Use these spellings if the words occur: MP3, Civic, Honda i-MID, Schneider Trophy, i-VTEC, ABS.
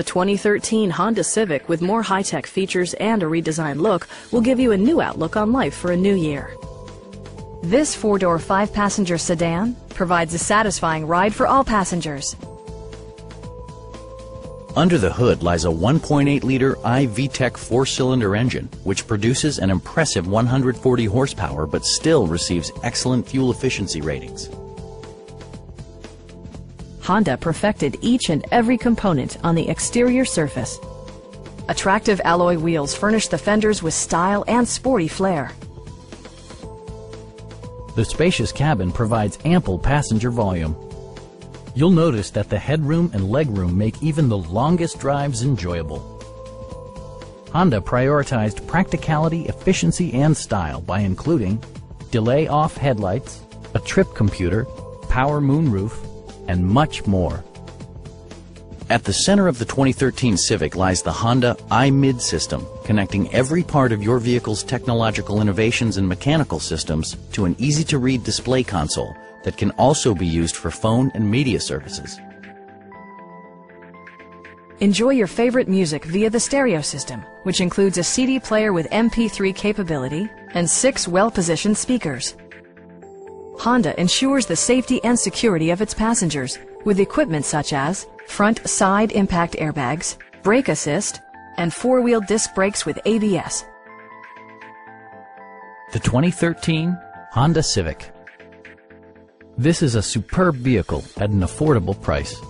The 2013 Honda Civic, with more high-tech features and a redesigned look, will give you a new outlook on life for a new year. This 4-door, 5-passenger sedan provides a satisfying ride for all passengers. Under the hood lies a 1.8-liter i-VTEC 4-cylinder engine, which produces an impressive 140 horsepower but still receives excellent fuel efficiency ratings. Honda perfected each and every component on the exterior surface. Attractive alloy wheels furnish the fenders with style and sporty flair. The spacious cabin provides ample passenger volume. You'll notice that the headroom and legroom make even the longest drives enjoyable. Honda prioritized practicality, efficiency, and style by including delay-off headlights, a trip computer, power moonroof, and much more. At the center of the 2013 Civic lies the Honda i-MID system, connecting every part of your vehicle's technological innovations and mechanical systems to an easy-to-read display console that can also be used for phone and media services. Enjoy your favorite music via the stereo system, which includes a CD player with MP3 capability and 6 well-positioned speakers. Honda ensures the safety and security of its passengers with equipment such as front side impact airbags, brake assist, and 4-wheel disc brakes with ABS. The 2013 Honda Civic. This is a superb vehicle at an affordable price.